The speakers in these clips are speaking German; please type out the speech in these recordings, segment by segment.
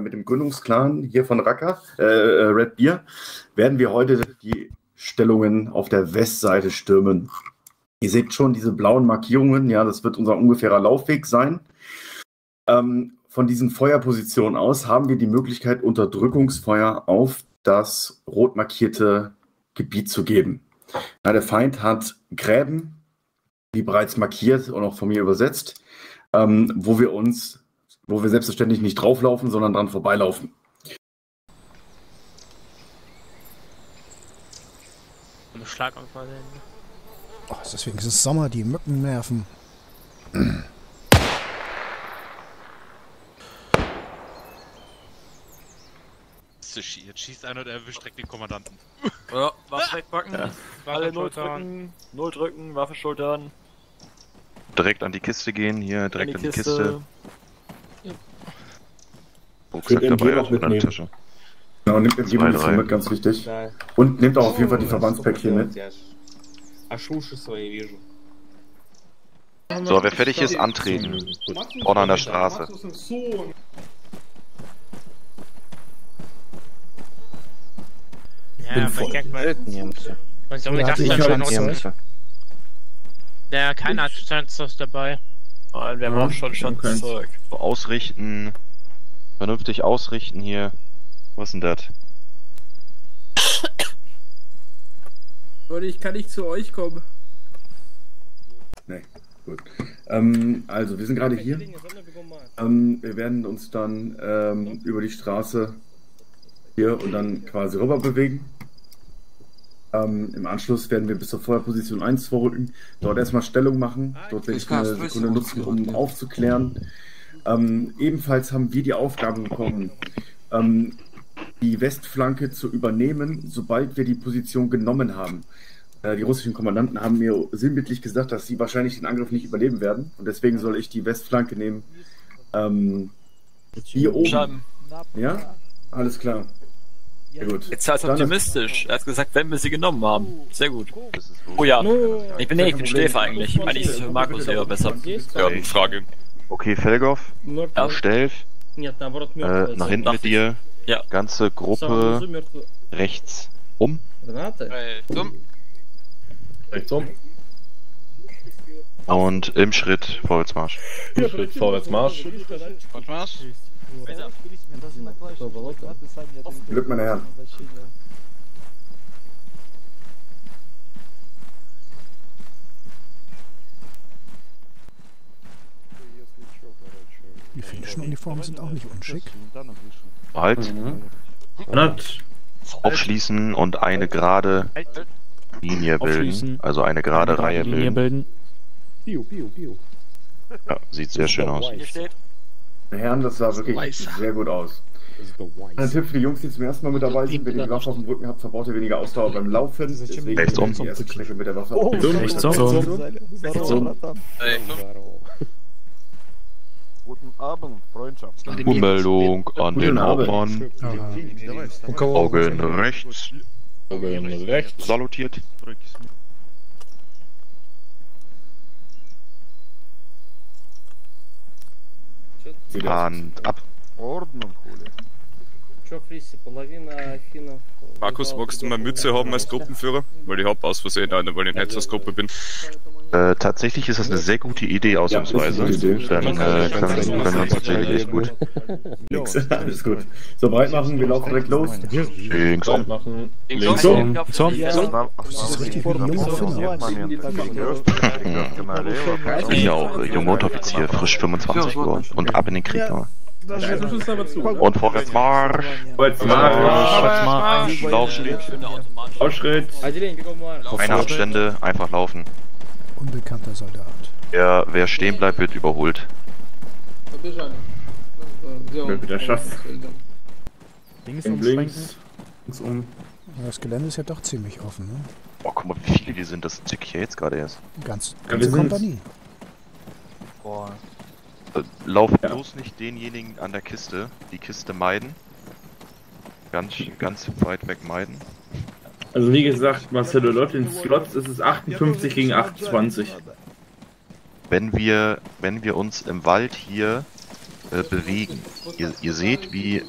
mit dem Gründungsclan hier von Racker, Red Beer, werden wir heute die Stellungen auf der Westseite stürmen. Ihr seht schon diese blauen Markierungen, ja, das wird unser ungefährer Laufweg sein. Von diesen Feuerpositionen aus haben wir die Möglichkeit, Unterdrückungsfeuer auf das rot markierte Gebiet zu geben. Ja, der Feind hat Gräben, wie bereits markiert und auch von mir übersetzt, wo wir selbstverständlich nicht drauflaufen, sondern dran vorbeilaufen. Schlaganfall. Oh, deswegen ist es Sommer, die Mücken nerven. Jetzt schießt einer und erwischt direkt den Kommandanten. Ja, Waffe wegpacken. Ja. Alle null drücken, Waffe schultern. Direkt an die Kiste gehen, hier direkt an die Kiste. Rucksack dabei, auch mit einer Tasche. Genau, nehmt den Gegenstand mit, ganz wichtig. Ja. Und nehmt auch auf jeden Fall die Verbandspäckchen mit. So, wer fertig ist, antreten. Vorne an der Straße. Ja, man denkt mal. Man soll nicht dachten, ja, keiner hat Schuss dabei. Und wir brauchen schon zurück. Ausrichten. Vernünftig ausrichten hier. Was denn das? Leute, ich kann nicht zu euch kommen. Nee, gut. Also, wir sind gerade hier. Wir werden uns dann über die Straße hier und dann quasi rüber bewegen. Im Anschluss werden wir bis zur Feuerposition 1 vorrücken. Dort erstmal Stellung machen. Dort werde ich eine Sekunde nutzen, um aufzuklären. Ebenfalls haben wir die Aufgabe bekommen, die Westflanke zu übernehmen, sobald wir die Position genommen haben. Die russischen Kommandanten haben mir sinnbildlich gesagt, dass sie wahrscheinlich den Angriff nicht überleben werden. Und deswegen soll ich die Westflanke nehmen. Hier oben. Schaden. Ja? Alles klar. Sehr gut. Jetzt war es optimistisch. Er hat gesagt, wenn wir sie genommen haben. Sehr gut. Oh ja. Ich bin Schläfer eigentlich. Eigentlich ist es für Markus eher besser. Ja, eine Frage. Okay, Felgo. Ja. Stelf. Nach hinten mit dir. Ja. Ganze Gruppe rechts um. Rechts um. Und im Schritt vorwärtsmarsch. Vorwärtsmarsch. Glück, meine Herren. Die finnischen Uniformen sind auch nicht unschick. Halt. Aufschließen und eine gerade Linie bilden. Also eine gerade Reihe bilden. Ja, sieht sehr schön aus. Meine Herren, das sah wirklich sehr gut aus. Ein Tipp für die Jungs, die zum ersten Mal mit dabei sind: Wenn ihr die Waffe auf dem Rücken habt, verbraucht ihr weniger Ausdauer beim Laufen. Deswegen rechts um. Die erste Strecke mit der Waffe auf dem Rücken. Guten Abend, Freundschaft. Ummeldung an den Hauptmann. Augen rechts. Salutiert. Hand ab. Markus, magst du mal Mütze haben als Gruppenführer? Weil ich hab aus Versehen eine Volunteers-Gruppe bin. Tatsächlich ist das eine sehr gute Idee ausnahmsweise. Dann können wir uns natürlich echt gut. Nix, alles gut. So, breit machen, wir laufen direkt los. Links um. Das ist richtig, ich bin ja auch junger Unteroffizier, frisch 25 geworden. Und ab in den Krieg. Und vorwärtsmarsch! Vorwärtsmarsch! Laufschritt! Keine Abstände, einfach laufen. Unbekannter Soldat. Ja, wer stehen bleibt, wird überholt. Wer wieder schafft. Links um. Das Gelände ist ja doch ziemlich offen, ne? Oh, guck mal, wie viele die sind, das check ich ja jetzt gerade erst. Ganze Kompanie. Boah. Lauft bloß nicht denjenigen an der Kiste. Die Kiste meiden. Ganz weit weg meiden. Also wie gesagt, Marcelo, Leute, in Slots ist es 58 gegen 28. Wenn wir uns im Wald hier bewegen. Ihr seht, wie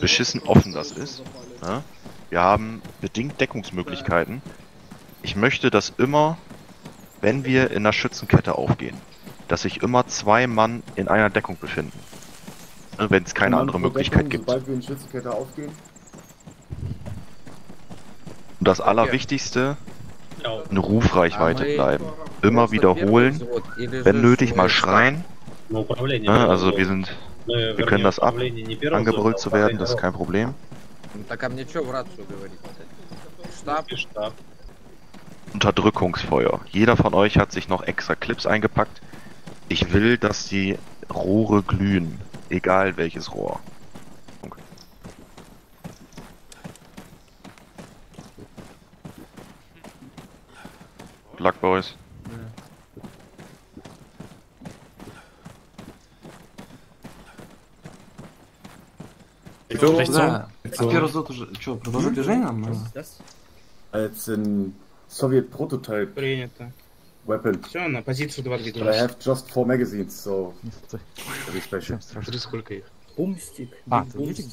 beschissen offen das ist. Ja? Wir haben bedingt Deckungsmöglichkeiten. Ich möchte, dass immer, wenn wir in der Schützenkette aufgehen, dass sich immer zwei Mann in einer Deckung befinden. Wenn es keine andere Möglichkeit gibt. Sobald wir in Schützenkette aufgehen. Und das Allerwichtigste, eine Rufreichweite bleiben. Immer wiederholen, wenn nötig mal schreien. Also wir können das ab, angebrüllt zu werden, das ist kein Problem. Unterdrückungsfeuer. Jeder von euch hat sich noch extra Clips eingepackt. Ich will, dass die Rohre glühen. Egal welches Rohr. Okay. Luck, Boys. Что, продолжать движение нам нужно? Als in Soviet Prototype. Принято. Weapon. Все, на позицию 2 где-то. I have just 4 magazines, so... Смотри, сколько их. Бумстик. А, ты видишь?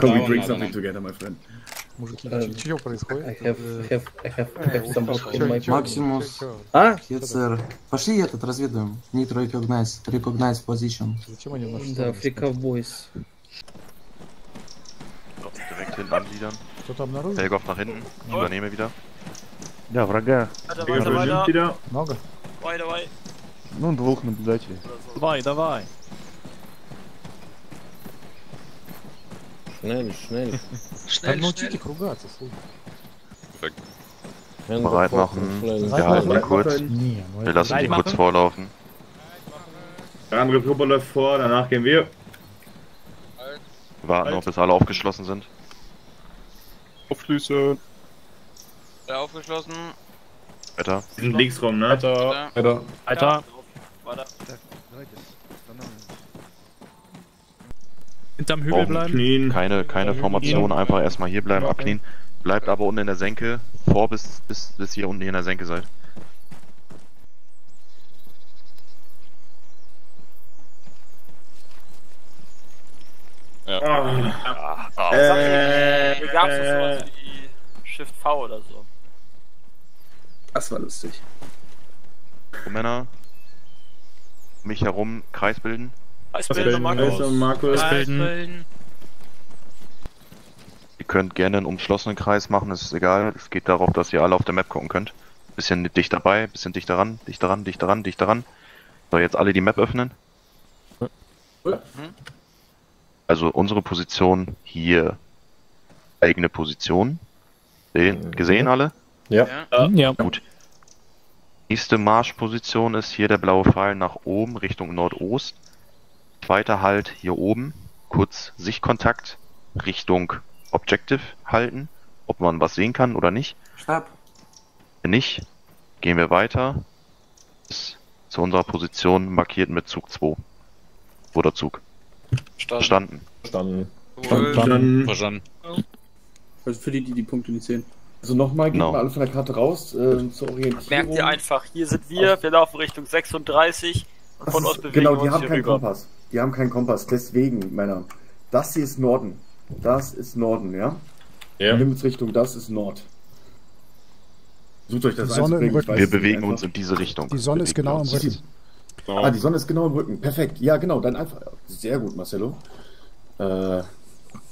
Can we bring something together, my friend? Мужики, что происходит? Максимус. А? Фецер. Пошли этот разведуем. Нитро, Рекогнайс. Рекогнайс position. Зачем они у нас? Да, Фрикавбойс. Direkt hinten angliedern. Кто-то обнаружил? Ягоф nach hinten. Ich übernehme wieder. Да, врага. Много? Давай, давай. Ну, двух наблюдателей. Давай, давай. Schnell, schnell. Schnell, schnell. Ругаться, perfekt. Bereit machen. Wir halten ihn kurz. Wir lassen ihn kurz vorlaufen. Der andere Gruppe läuft vor, danach gehen wir. Warten, ob bis alle aufgeschlossen sind. Aufschließen. Aufgeschlossen. Weiter. Wir sind links rum, ne? Weiter. Weiter. Weiter. Weiter. Hinterm Hügel bleiben. Knien. Keine Formation, einfach erstmal hier bleiben, abknien. Bleibt aber unten in der Senke, bis ihr unten in der Senke seid. Ja. Wie gab's das sowas wie Shift V oder so? Das war lustig. So, Männer, um mich herum Kreis bilden. Kreis bilden. Ihr könnt gerne einen umschlossenen Kreis machen, es ist egal. Es geht darauf, dass ihr alle auf der Map gucken könnt. Bisschen dicht dabei, bisschen dichter ran, dichter ran, dichter ran, dichter ran. So, jetzt alle die Map öffnen. Also unsere Position hier. Eigene Position. Gesehen alle? Ja. Ja. Gut. Nächste Marschposition ist hier der blaue Pfeil nach oben Richtung Nordost. Zweiter Halt hier oben. Kurz Sichtkontakt Richtung Objective halten. Ob man was sehen kann oder nicht. Stab. Wenn nicht, gehen wir weiter. Bis zu unserer Position markiert mit Zug 2. Oder Zug. Verstanden. Verstanden. Also für die Punkte nicht sehen. Also nochmal, geht mal alle von der Karte raus, zur Orientierung. Merkt ihr einfach, hier sind wir laufen Richtung 36 und von uns bewegen wir uns hier rüber. Genau, die haben keinen Kompass. Die haben keinen Kompass, deswegen, Männer. Das hier ist Norden. Das ist Norden, ja? Ja. Himmelsrichtung, das ist Nord. Sucht euch das Sonne im Rücken. Wir bewegen uns in diese Richtung. Die Sonne ist genau im Rücken. Ah, die Sonne ist genau im Rücken, perfekt. Ja, genau, dann einfach, sehr gut, Marcelo.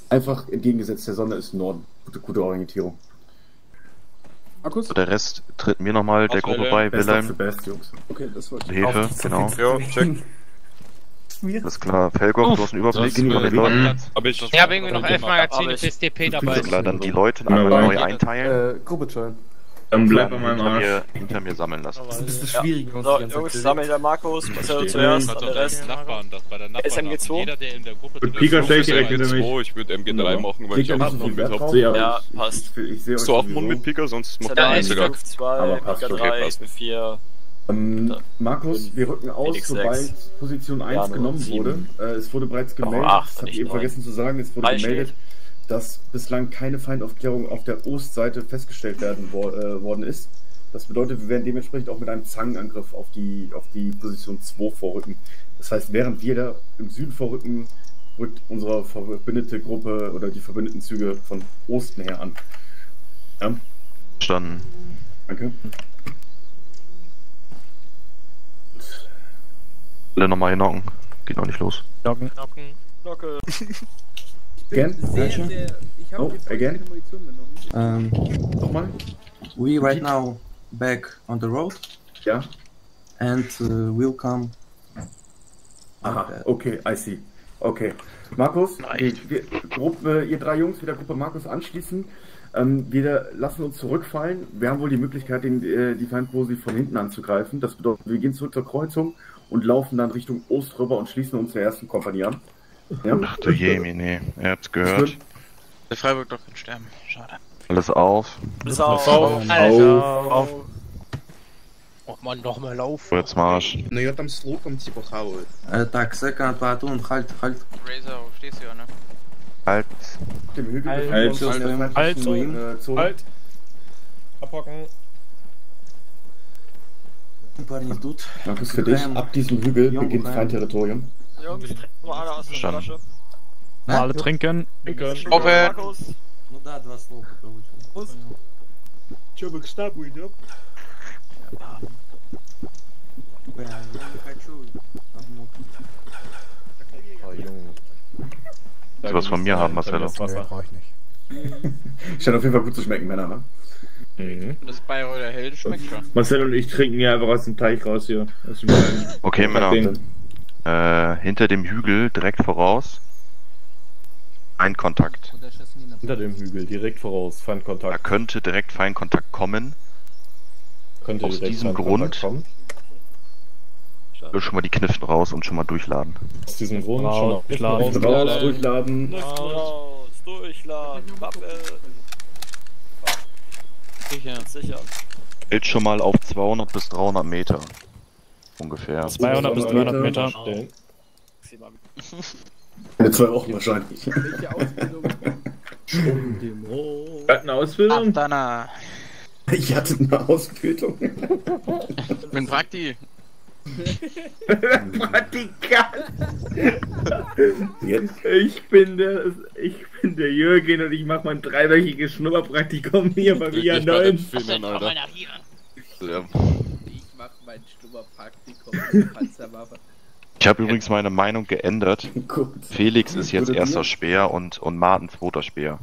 Einfach entgegengesetzt der Sonne ist Norden. Gute Orientierung. Markus? Der Rest tritt mir nochmal der Gruppe bei, Wilhelm. Okay, das war's. Hilfe, genau. Ja, check. Das ist klar, Felgo, du hast einen Überblick von den Leuten. Ich habe irgendwie noch 11 Magazine fürs DP dabei. Ist klar, dann die Leute einmal neu einteilen. Gruppe teilen. Dann bleib bei meinem Arsch. Hinter mir sammeln lassen. Das ist ein bisschen schwierig. So, Jungs, sammelt der Markus, Marcelo zuerst, der Rest. SMG2. Pika steht direkt hinter mich. Ich würde MG3 machen, weil ich auch nicht mit Hauptsee habe. Ja, passt. Bist du auch mit Pika, sonst macht der Einziger. Aber passt. MG3, M4. Markus, wir rücken aus, sobald Position 1 genommen wurde. Es wurde bereits gemeldet, das hab ich eben vergessen zu sagen, es wurde gemeldet, dass bislang keine Feindaufklärung auf der Ostseite festgestellt worden ist. Das bedeutet, wir werden dementsprechend auch mit einem Zangenangriff auf die Position 2 vorrücken. Das heißt, während wir da im Süden vorrücken, rückt unsere verbündete Gruppe oder die verbündeten Züge von Osten her an. Ja? Verstanden. Danke. Alle nochmal hinocken. Geht noch nicht los. Nocken. Ich habe die Munition genommen. Nochmal? We right now back on the road. Ja. And we'll come. Aha, okay, I see. Okay. Markus, ihr drei Jungs wieder Gruppe Markus anschließen. Wir lassen uns zurückfallen. Wir haben wohl die Möglichkeit, die Feindposi von hinten anzugreifen. Das bedeutet, wir gehen zurück zur Kreuzung und laufen dann Richtung Ost rüber und schließen uns der ersten Kompanie an. Ja? Ach du Jemine, er hat's gehört. Der Freiburg darf nicht sterben, schade. Alles auf. Nochmal auf. Jetzt Marsch. Na ja, tam слухом типа хавают. Так, Second, Wartung, halt. Razor, stehst du ja, ne? Halt. Dem Hügel. Halt. Abhocken. Danke für dich. Ab diesem Hügel beginnt Feindterritorium. Jürgen, wir trinken mal alle aus der Flasche. Mal alle trinken. Offen. Ну да, два слова получилось. Че, мы к штабу идем? Бля, я хочу одну. Du was von mir haben, Marcelo. Nee, brauch ich nicht. Scheint auf jeden Fall gut zu schmecken, Männer, ne? Mhm. Das Bayreuther Hell schmeckt schon. Marcelo und ich trinken ja einfach aus dem Teich raus hier. Okay, Männer. Hinter dem Hügel direkt voraus. Ein Kontakt. Hinter dem Hügel, direkt voraus, Feindkontakt. Da könnte direkt Feindkontakt kommen. Könnte aus diesem Grund schon mal die Kniffen raus und schon mal durchladen. Aus diesem Grund schon durchladen. Raus, durchladen. Raus, durchladen. Sicher. Hält schon mal auf 200 bis 300 Meter. Ungefähr. 200 bis 300 Meter. Eine 2 Wochen wahrscheinlich. Welche Ausbildung? Ich hatte eine Ausbildung? Ich hatte eine Ausbildung. Ich bin Prakti. Praktikant. Ich bin der Jürgen und ich mache mein 3-wöchiges Schnupperpraktikum hier bei Via 9. Ich mache mein Schnupperpraktikum Panzerwaffe. Ich habe übrigens meine Meinung geändert. Gut. Felix ist jetzt erster Speer und Martin zweiter Speer.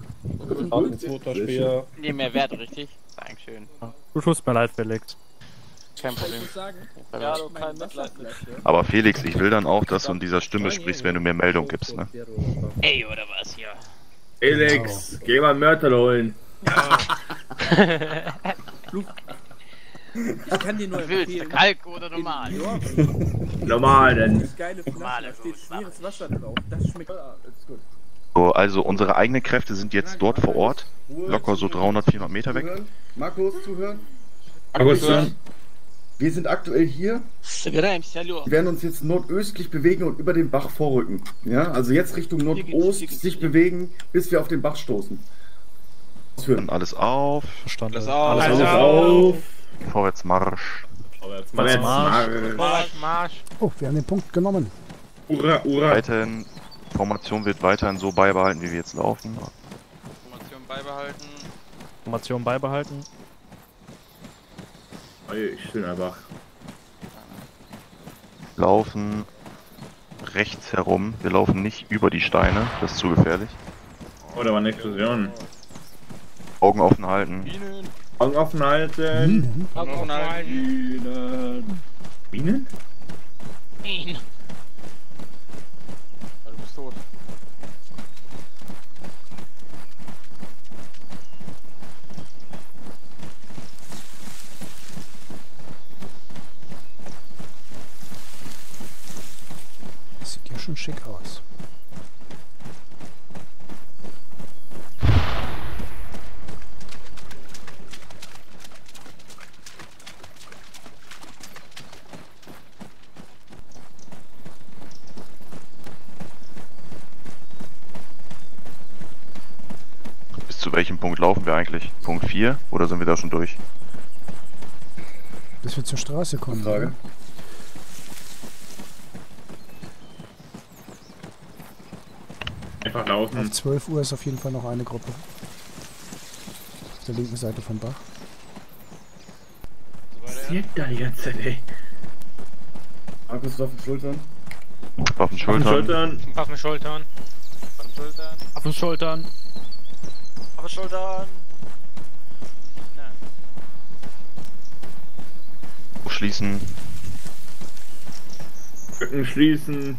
Martin zweiter Speer. Nee, mehr Wert, richtig? Dankeschön. Du tust mir leid, Felix. Kein Problem. Ja, du kein Mitleid. Aber Felix, ich will dann auch, dass du in dieser Stimme sprichst, wenn du mir Meldung gibst, ne? Ey, oder was hier? Felix, geh mal einen Mörtel holen. Ja. Ich kann dir nur empfehlen. Kalk oder normal? Normal, denn. Das geile Flasche, da steht schweres Wasser drauf. Das schmeckt gut. So, also unsere eigenen Kräfte sind jetzt dort vor Ort. Locker so 300, 400 Meter weg. Markus, zuhören. Markus, zuhören. Wir sind aktuell hier. Wir werden uns jetzt nordöstlich bewegen und über den Bach vorrücken. Ja, also jetzt Richtung Nordost sich bewegen, bis wir auf den Bach stoßen. Dann alles auf. Verstanden. Alles auf. Vorwärtsmarsch. Vorwärtsmarsch. Oh, wir haben den Punkt genommen. Hurra. Weiterhin, Formation wird weiterhin so beibehalten, wie wir jetzt laufen. Formation beibehalten. Ich bin einfach. Laufen rechts herum. Wir laufen nicht über die Steine, das ist zu gefährlich. Oh, da war eine Explosion. Augen offen halten. Augen offen halten. Bienen? Bienen. Du bist tot. Das sieht ja schon schick aus. Zu welchem Punkt laufen wir eigentlich? Punkt 4? Oder sind wir da schon durch? bis wir zur Straße kommen. Frage. Einfach laufen. Auf 12 Uhr ist auf jeden Fall noch eine Gruppe. Auf der linken Seite vom Bach. Was passiert da jetzt, ey? Markus, auf den Schultern. Auf den Schultern. Auf den Schultern. Auf den Schultern. Auf den Schultern. Auf den Schultern. Schließen. Lücken schließen.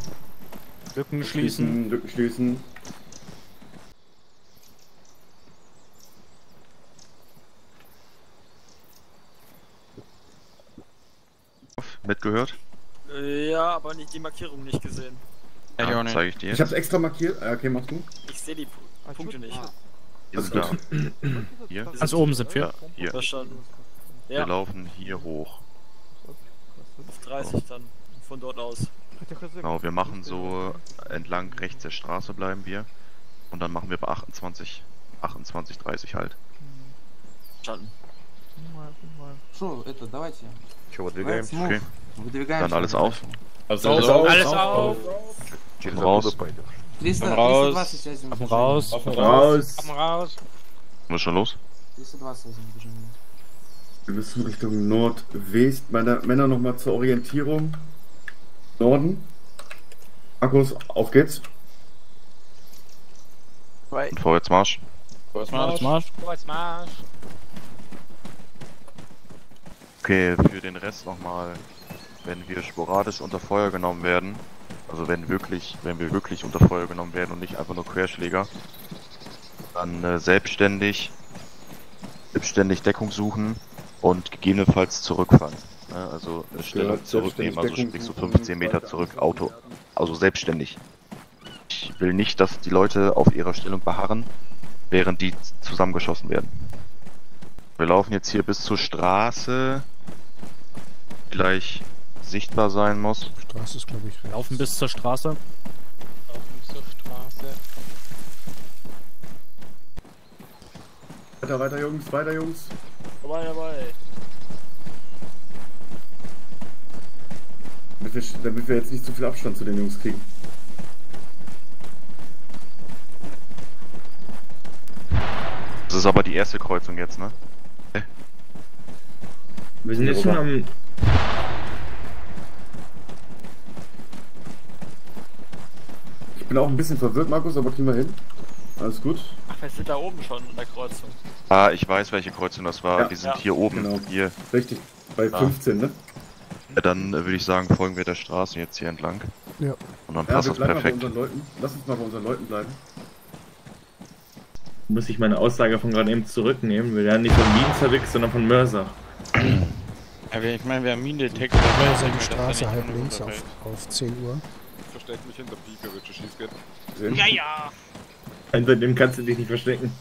Lücken schließen. Lücken schließen. Mitgehört? Ja, aber nicht die Markierung nicht gesehen. Ja, ja, zeig ich dir. Ich hab's extra markiert. Okay, machst du? Ich sehe die Punkte nicht. Ist klar. Hier. Also oben sind wir. Hier. Verstanden. Ja. Wir laufen hier hoch. Auf 30 dann, von dort aus. Genau, wir machen so entlang rechts der Straße bleiben wir. Und dann machen wir bei 28, 30 halt. Schatten. Okay. Dann alles auf. Also alles auf! Raus. Raus. Raus. Raus. Was ist schon los? Wir müssen Richtung Nordwest. Meine Männer nochmal zur Orientierung. Norden. Akkus, auf geht's. Und Vorwärtsmarsch. Vorwärtsmarsch. Vorwärtsmarsch. Okay, für den Rest nochmal. Wenn wir sporadisch unter Feuer genommen werden, also wenn wir wirklich unter Feuer genommen werden und nicht einfach nur Querschläger, dann selbstständig Deckung suchen. Und gegebenenfalls zurückfahren. Also Stellung zurücknehmen, also sprich so 15 Meter zurück, Auto. Also selbstständig. Ich will nicht, dass die Leute auf ihrer Stellung beharren, während die zusammengeschossen werden. Wir laufen jetzt hier bis zur Straße, die gleich sichtbar sein muss. Straße ist, glaube ich, recht. Laufen bis zur Straße. Laufen zur Straße. Weiter, weiter, Jungs, weiter, Jungs. Vorbei, dabei. Damit wir jetzt nicht zu viel Abstand zu den Jungs kriegen. Das ist aber die erste Kreuzung jetzt, ne? Okay. Wir sind jetzt schon am... Ich bin auch ein bisschen verwirrt, Markus, aber kriegen wir hin. Alles gut. Ach, wir sind da oben schon in der Kreuzung. Ah, ich weiß, welche Kreuzung das war. Ja, wir sind hier oben. Genau. Hier. Richtig, bei 15, ne? Ja, dann würde ich sagen, folgen wir der Straße jetzt hier entlang. Ja. Und dann passt das perfekt. Lass uns mal bei unseren Leuten bleiben. Muss ich meine Aussage von gerade eben zurücknehmen. Wir werden nicht von Minen zerwichst, sondern von Mörser. Ja, ich meine, wir haben Minendetektor. Mörser die Straße halb links auf 10 Uhr. Versteckt mich hinter Pika, wird schon schießen. Ja, ja. Hinter dem kannst du dich nicht verstecken.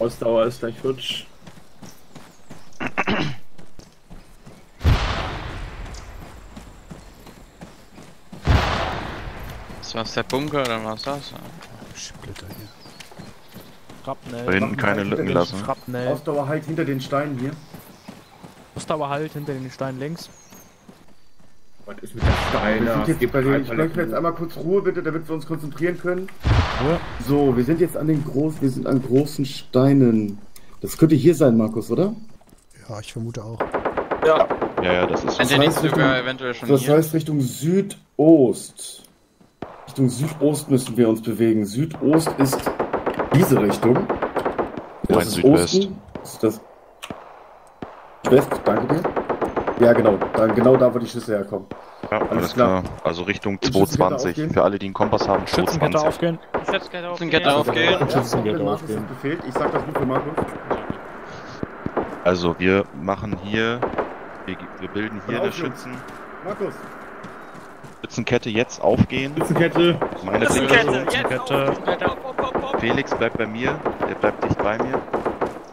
Ausdauer ist gleich futsch. Das war's der Bunker oder was das? Splitter hier. Frappnell. Da hinten keine Lücken lassen. Ausdauer halt hinter den Steinen hier. Ausdauer halt hinter den Steinen links. Was ist mit den Steinen? Ich möchte jetzt einmal kurz Ruhe bitte, damit wir uns konzentrieren können. Ruhe. So, wir sind jetzt an großen Steinen. Das könnte hier sein, Markus, oder? Ja, ich vermute auch. Ja. Ja, das ist das heißt Richtung Südost. Richtung Südost müssen wir uns bewegen. Südost ist diese Richtung. Das ist Südwest. Osten. Ist das West, danke dir. Ja, genau. Dann genau da, wo die Schüsse herkommen. Ja, alles klar. Also Richtung 220. Für alle, die einen Kompass haben, 220. Schützenkette aufgehen. Schützenkette aufgehen. Schützenkette aufgehen. Schützenkette aufgehen. Ich sag das gut für Markus. Also, wir machen hier... Wir bilden hier eine Schützen... Markus! Schützenkette jetzt aufgehen. Schützenkette! Meine Schützenkette! Felix bleibt bei mir. Der bleibt dicht bei mir.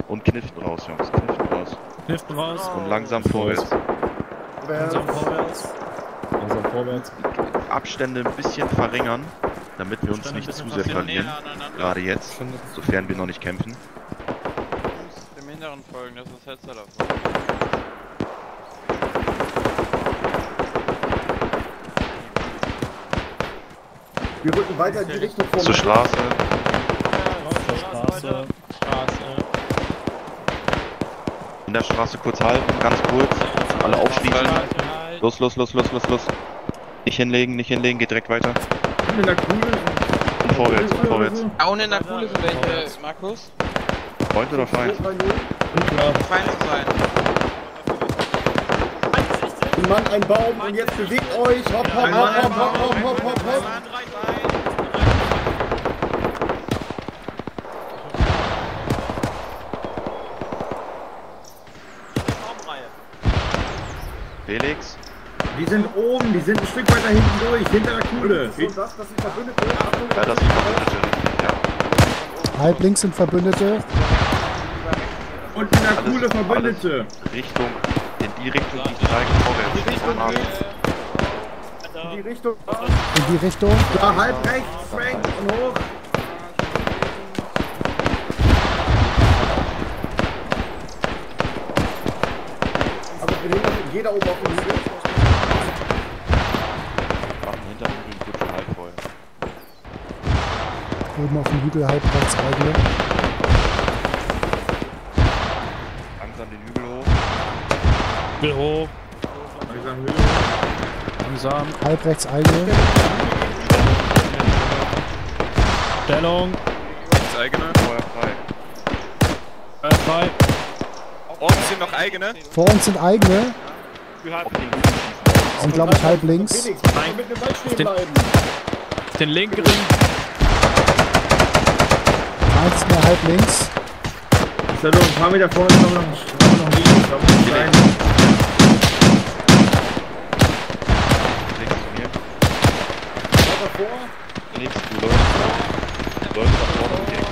Und knifft raus, Jungs. Knifft raus. Knifft raus. Und langsam vorwärts. Langsam vorwärts. Abstände ein bisschen verringern, damit wir uns nicht zu sehr verlieren, gerade jetzt, sofern wir noch nicht kämpfen. Du musst dem Hinteren folgen, das ist Hetzer davon. Wir rücken weiter in die Richtung vor. Zur Straße. In der Straße kurz halten, ganz kurz. Alle aufschließen. Los, los, los, los, los, los. Nicht hinlegen, nicht hinlegen, geht direkt weiter. In der Kuhle. Und vorwärts, und vorwärts. Down in der Kuhle sind welche, Markus? Freund oder Feind? Feind zu sein. Ein Mann, ein Baum und jetzt bewegt euch. Hopp, hopp, hopp, hopp, hopp, hopp, hopp, hopp, hopp. Felix? Die sind oben, die sind ein Stück weiter hinten durch, hinter der Kuhle. So, das sind Verbündete. Ja, das sind Verbündete. Ja. Halb links sind Verbündete. Und in der Kuhle Verbündete. Richtung, in die Richtung, die ich zeige, vorwärts. In die Richtung. In die Richtung. Da, halb rechts, Frank, und hoch. Aber wir nehmen das in jeder oben auf den Hügel. Oben auf dem Hügel halb rechts bei dir. Langsam den Hügel hoch. Hügel hoch. Langsam Hügel hoch. Langsam. Halb rechts eigene. Stellung. Rechts eigene. Feuer frei. Feuer frei. Vor uns sind noch eigene. Vor uns sind eigene. Sind glaube ich halb links. Nein. Den linken Ring. Eins mehr halb links. So, ein paar Meter vorne kommen noch links. Rein. Links zu mir. Weiter vor. Links, du läufst vor. Du läufst nach vorne und direkt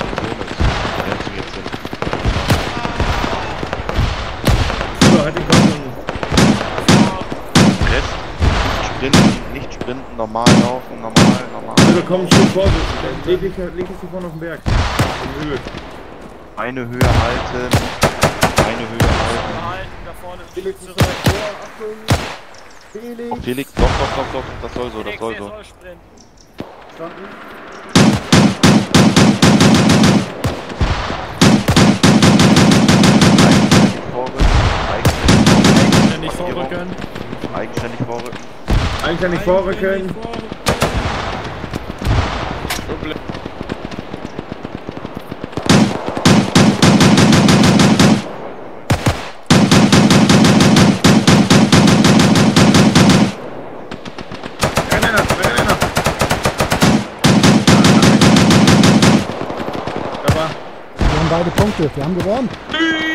in die Zone. Jetzt wir jetzt hin. Super, halt den Kopf. Rest. Sprinten, nicht sprinten, normal laufen, normal. Also komm, schön vorsichtig. Links ist vorne auf dem Berg. Höhe. Eine Höhe halten. Eine Höhe halten. Da vorne Felix zurück. Achtung. Felix. Felix, doch, doch, doch, doch. Das soll so, das soll so. Standen. Eigenständig vorrücken. Eigenständig vorrücken. Eigenständig vorrücken. Beide Punkte, wir haben gewonnen.